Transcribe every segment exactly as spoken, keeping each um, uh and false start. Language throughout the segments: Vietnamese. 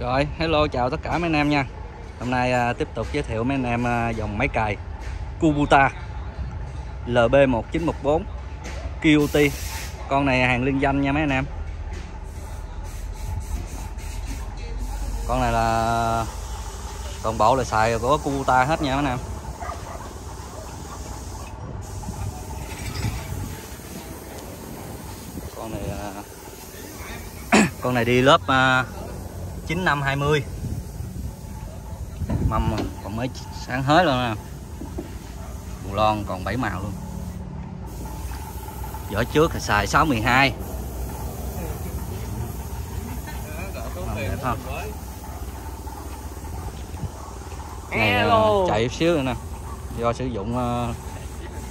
Rồi, hello chào tất cả mấy anh em nha. Hôm nay à, tiếp tục giới thiệu mấy anh em à, dòng máy cày Kubota L B một chín một bốn kioti. Con này hàng liên danh nha mấy anh em. Con này là toàn bộ là xài của Kubota hết nha mấy anh em. Con này à... con này đi lớp à... chín năm hai mươi, mâm còn mới sáng hết luôn nè, bù lon còn bảy màu luôn. Vỏ trước thì xài sáu mười hai, này chạy xíu nữa nè, do sử dụng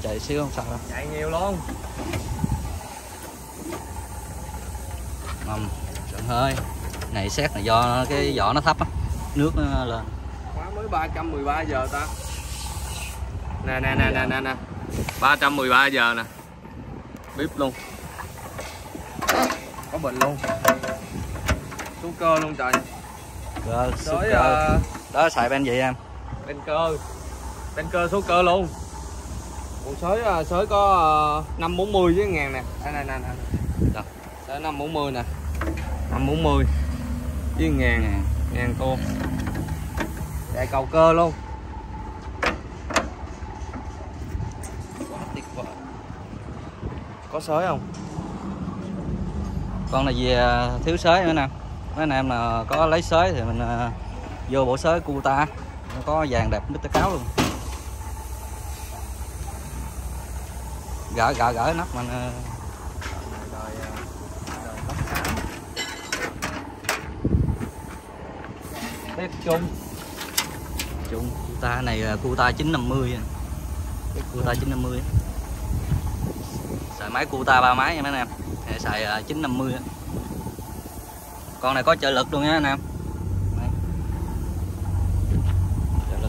chạy xíu không sao đâu. Chạy nhiều luôn, mâm sẵn hơi. Này xét là do cái vỏ nó thấp á, nước nó lên. Khóa mới ba trăm mười ba giờ ta. Nè nè nè nè nè nè. ba trăm mười ba giờ nè. Bíp luôn. Có bình luôn. Số cơ luôn trời. Cơ, số tới, cơ. Uh... Đó xài bên vậy em. Bên cơ. Bên cơ số cơ luôn. Còn sới sới có uh, năm bốn mươi với ngàn nè. Đây nè nè nè. Tới năm bốn mươi nè. năm bốn mươi. Với ngàn ngàn cô chạy cầu cơ luôn, quá tuyệt vời. Có sới không? Con là gì thiếu sới nữa nè mấy anh em, là có lấy sới thì mình vô bộ sới Kubota, nó có vàng đẹp mít cáo luôn. Gỡ gỡ gỡ nắp mình test chung. Chung Kubota này là Kubota chín năm mươi. Kubota chín năm mươi. Xài máy Kubota ba máy nha mấy anh em. Này xài chín năm mươi. Con này có trợ lực luôn nha anh em.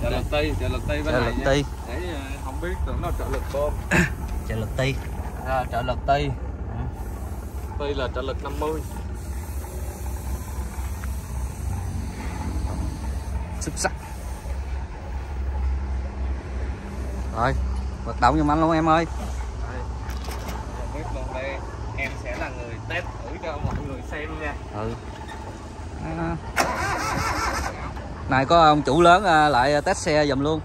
Trợ lực ti, trợ lực ti bên này. Trợ lực ti. Để không biết tưởng nó trợ lực bơm. Trợ lực ti. À, trợ lực ti. Ti là trợ lực năm mươi. Xuất sắc. Rồi, hoạt động giùm anh luôn em ơi. Biết luôn đây, em sẽ là người test thử cho mọi người xem nha. Ừ. À. Này có ông chủ lớn à, lại test xe giùm luôn.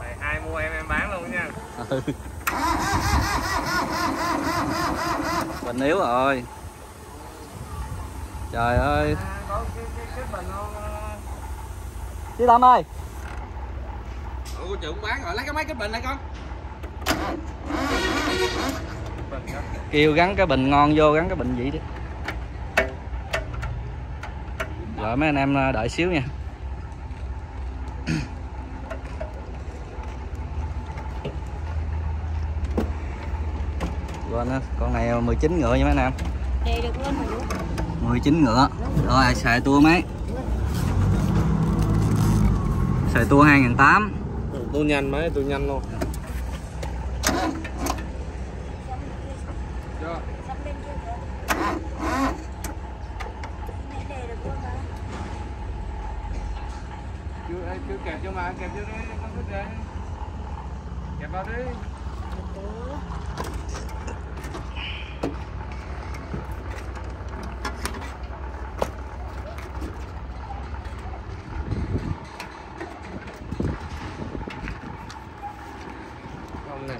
Này, ai mua em em bán luôn nha. Ừ. Bình yếu rồi. Trời ơi. À, có cái, cái, cái bình không? Chị Tâm ơi. Ủa ừ, chị cũng bán rồi, lấy cái máy cái bình này con. Kêu gắn cái bình ngon vô, gắn cái bình vậy đi. Rồi mấy anh em đợi xíu nha. Rồi nó con này mười chín ngựa nha mấy anh em. Đi được lên rồi. mười chín ngựa. Rồi xài tua máy. Xài tua hai nghìn tám trăm. Tua nhanh mấy, tua nhanh luôn. Chưa kẹp cho mà, kẹp cho đi, con thích đi. Kẹp vào đi.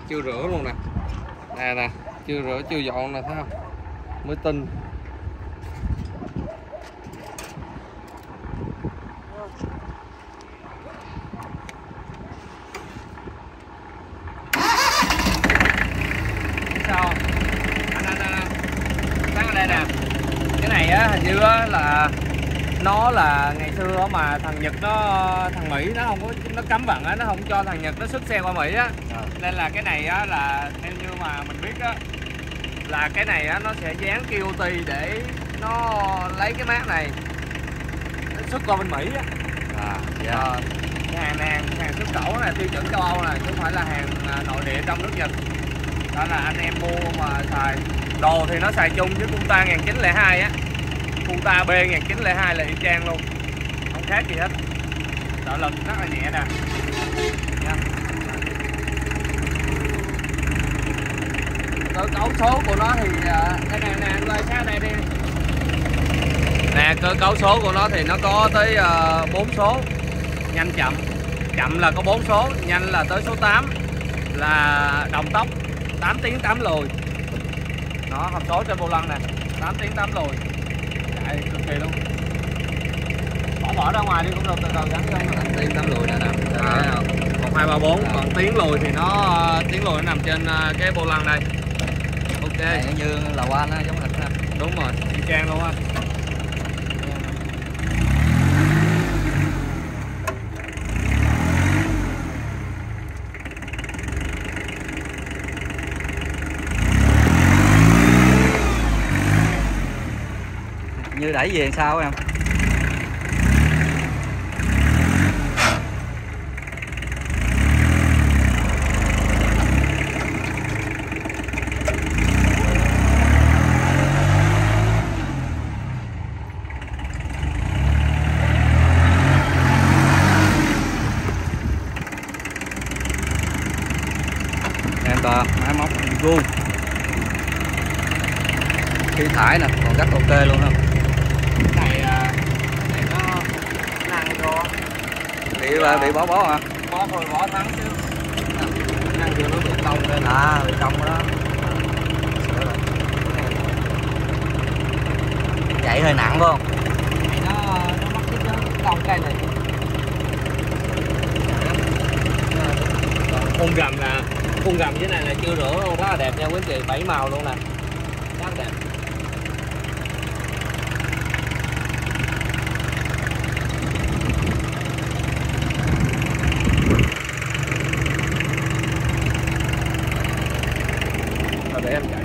Chưa rửa luôn nè. Nè nè, chưa rửa chưa dọn nè, thấy không? Mới tinh. Sao? Anh anh anh. Sáng ở đây nè. Cái này á hình như á là nó là ngày xưa mà thằng Nhật nó thằng Mỹ nó không có nó cấm vận á, nó không cho thằng Nhật nó xuất xe qua Mỹ á. À. Nên là cái này á là theo như mà mình biết á là cái này á nó sẽ dán kioti để nó lấy cái mác này nó xuất qua bên Mỹ á. À, yeah. À, cái hàng này, hàng xuất khẩu này tiêu chuẩn châu Âu này chứ không phải là hàng nội địa trong nước Nhật. Đó là anh em mua mà xài đồ thì nó xài chung với Kubota một chín không hai á. Kubota B một chín không hai là y chang luôn. khác gì hết. Động lực rất là nhẹ nè. Cơ cấu số của nó thì cái này nè, anh xa này đi. Nè, cơ cấu số của nó thì nó có tới bốn số, nhanh chậm. Chậm là có bốn số, nhanh là tới số tám, là đồng tốc tám tiếng tám lùi. Đó, hộp số trên vô lăng nè, tám tiếng tám lùi. Chạy cực kỳ luôn. Bỏ bỏ ra ngoài đi cũng được, từ từ gắn vô. tám tiếng tám lùi nè, một hai ba bốn, còn tiếng lùi thì nó tiếng lùi nó nằm trên cái vô lăng đây. Ok, này, như là qua nó giống thịt ha. Đúng rồi, y chang luôn á. Như đẩy về sao em? Em tờ máy móc vuông, khí thải nè còn rất ok luôn không? Bị à, bị bó bó hả? Bó thôi bó thắng chứ. Năng chưa nó bị cong lên. À, bị cong đó. Chạy hơi nặng phải không? Chạy nó nó mất tích đó, cong cái này. Khung gầm nè, khung gầm dưới này là chưa rửa luôn, rất là đẹp nha quý chị, bảy màu luôn nè. Rất đẹp. Để em chạy.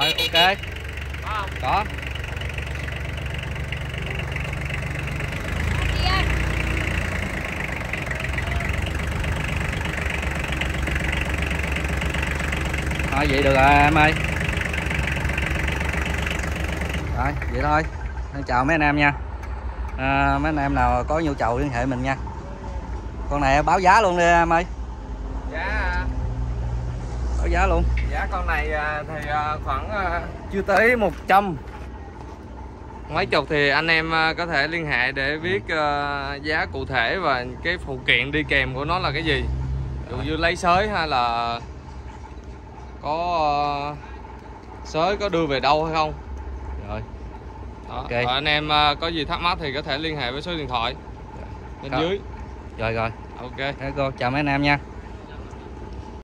Rồi, ok. Có không? Có. Thôi vậy được rồi em ơi. Rồi, vậy thôi. Chào mấy anh em nha. À, mấy anh em nào có nhu cầu liên hệ mình nha. Con này báo giá luôn đi em ơi. Dạ. Báo giá luôn. Giá con này thì khoảng chưa tới một trăm mấy chục thì anh em có thể liên hệ để biết giá cụ thể và cái phụ kiện đi kèm của nó là cái gì, ví dụ như lấy sới hay là có sới có đưa về đâu hay không. Rồi đó. Okay. Và anh em có gì thắc mắc thì có thể liên hệ với số điện thoại bên rồi. Dưới rồi rồi ok. Thế cô chào mấy anh em nha.